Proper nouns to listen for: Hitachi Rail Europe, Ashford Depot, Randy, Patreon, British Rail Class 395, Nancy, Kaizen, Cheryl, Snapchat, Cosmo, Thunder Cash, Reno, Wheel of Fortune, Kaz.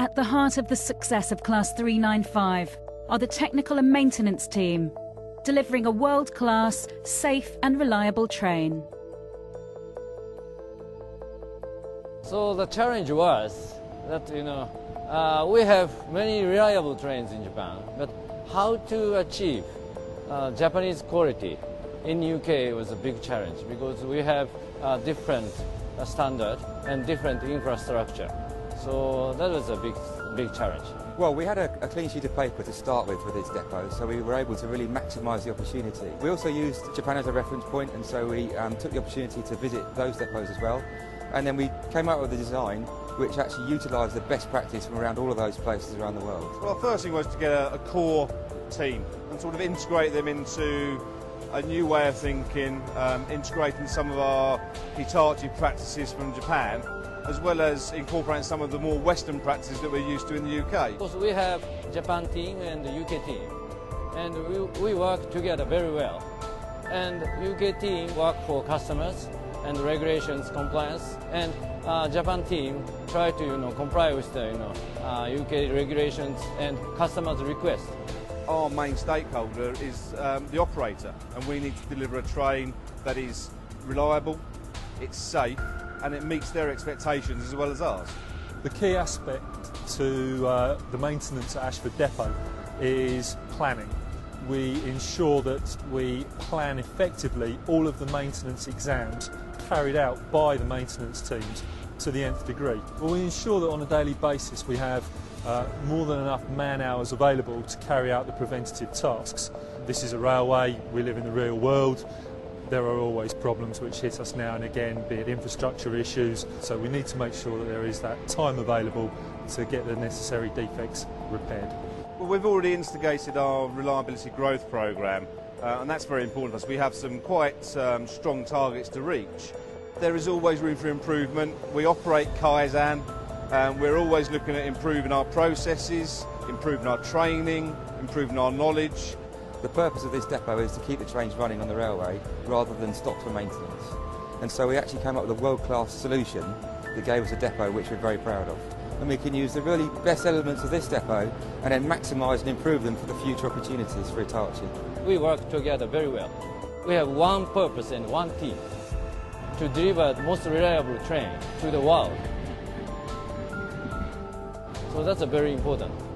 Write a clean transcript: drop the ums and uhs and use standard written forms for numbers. At the heart of the success of Class 395 are the technical and maintenance team, delivering a world-class, safe and reliable train. So the challenge was that, we have many reliable trains in Japan, but how to achieve Japanese quality in UK was a big challenge because we have different standard and different infrastructure. So that was a big challenge. Well, we had a clean sheet of paper to start with for this depot, so we were able to really maximise the opportunity. We also used Japan as a reference point, and so we took the opportunity to visit those depots as well. And then we came out with a design which actually utilised the best practice from around all of those places around the world. Well, our first thing was to get a core team and sort of integrate them into a new way of thinking, integrating some of our Hitachi practices from Japan, as well as incorporating some of the more Western practices that we're used to in the UK. Because we have Japan team and the UK team, and we work together very well. And UK team work for customers and regulations compliance, and Japan team try to comply with the UK regulations and customers' requests. Our main stakeholder is the operator, and we need to deliver a train that is reliable, it's safe, and it meets their expectations as well as ours. The key aspect to the maintenance at Ashford Depot is planning. We ensure that we plan effectively all of the maintenance exams carried out by the maintenance teams to the nth degree. We ensure that on a daily basis we have more than enough man hours available to carry out the preventative tasks. This is a railway, we live in the real world. There are always problems which hit us now and again, be it infrastructure issues, so we need to make sure that there is that time available to get the necessary defects repaired. Well, we've already instigated our reliability growth programme, and that's very important to us. We have some quite strong targets to reach. There is always room for improvement. We operate Kaizen, and we're always looking at improving our processes, improving our training, improving our knowledge. The purpose of this depot is to keep the trains running on the railway rather than stop for maintenance. And so we actually came up with a world-class solution that gave us a depot which we're very proud of. And we can use the really best elements of this depot and then maximise and improve them for the future opportunities for Hitachi. We work together very well. We have one purpose and one team to deliver the most reliable train to the world. So that's very important.